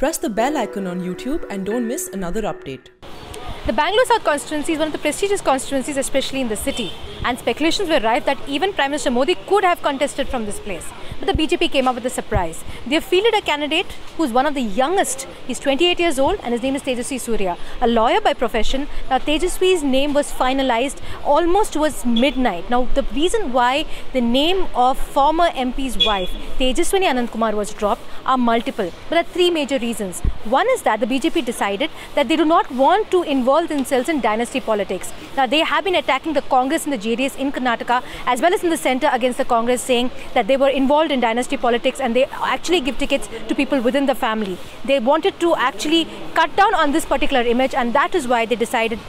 Press the bell icon on YouTube and don't miss another update. The Bangalore South constituency is one of the prestigious constituencies, especially in the city. And speculations were rife that even Prime Minister Modi could have contested from this place. But the BJP came up with a surprise. They have fielded a candidate who is one of the youngest. He's 28 years old and his name is Tejasvi Surya, a lawyer by profession. Now Tejasvi's name was finalized almost towards midnight. Now the reason why the name of former MP's wife, Tejaswini Ananth Kumar, was dropped are multiple. But there are three major reasons. One is that the BJP decided that they do not want to involve themselves in dynasty politics. Now they have been attacking the Congress and the JDS in Karnataka as well as in the centre against the Congress, saying that they were involved in dynasty politics and they actually give tickets to people within the family. They wanted to actually cut down on this particular image, and that is why they decided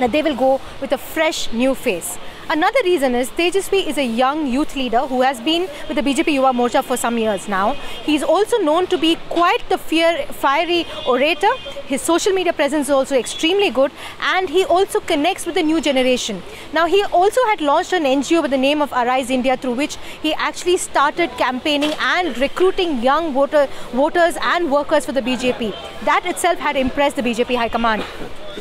that they will go with a fresh new face. Another reason is Tejasvi is a young youth leader who has been with the BJP Yuva Morcha for some years now. He is also known to be quite the fiery orator. His social media presence is also extremely good, and he also connects with the new generation. Now he also had launched an NGO by the name of Arise India, through which he actually started campaigning and recruiting young voters and workers for the BJP. That itself had impressed the BJP High Command.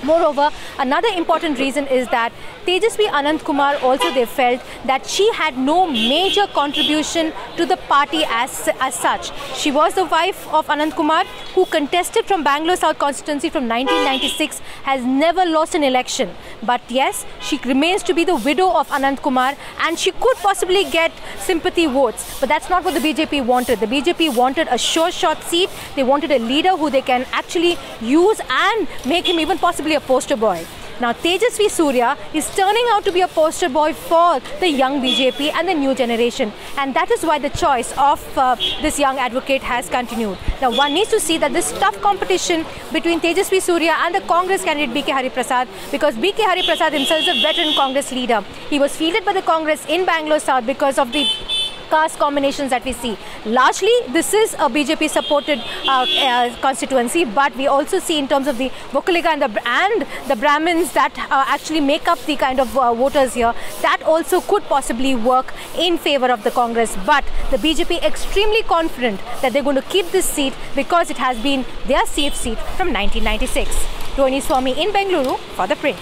Moreover, another important reason is that Tejasvi Ananth Kumar also, they felt that she had no major contribution to the party as such. She was the wife of Anand Kumar, who contested from Bangalore South constituency from 1996, has never lost an election. But yes, she remains to be the widow of Anand Kumar, and she could possibly get sympathy votes. But that's not what the BJP wanted. The BJP wanted a sure shot seat. They wanted a leader who they can actually use and make him even possibly a poster boy. Now Tejasvi Surya is turning out to be a poster boy for the young BJP and the new generation, and that is why the choice of this young advocate has continued. Now one needs to see that this tough competition between Tejasvi Surya and the Congress candidate BK Hari Prasad, because BK Hari Prasad himself is a veteran Congress leader. He was fielded by the Congress in Bangalore South because of the caste combinations that we see. Largely, this is a BJP supported constituency, but we also see in terms of the Vokkaliga and the Brahmins that actually make up the kind of voters here, that also could possibly work in favor of the Congress. But the BJP extremely confident that they're going to keep this seat because it has been their safe seat from 1996. Rohini Swamy in Bengaluru for The Print.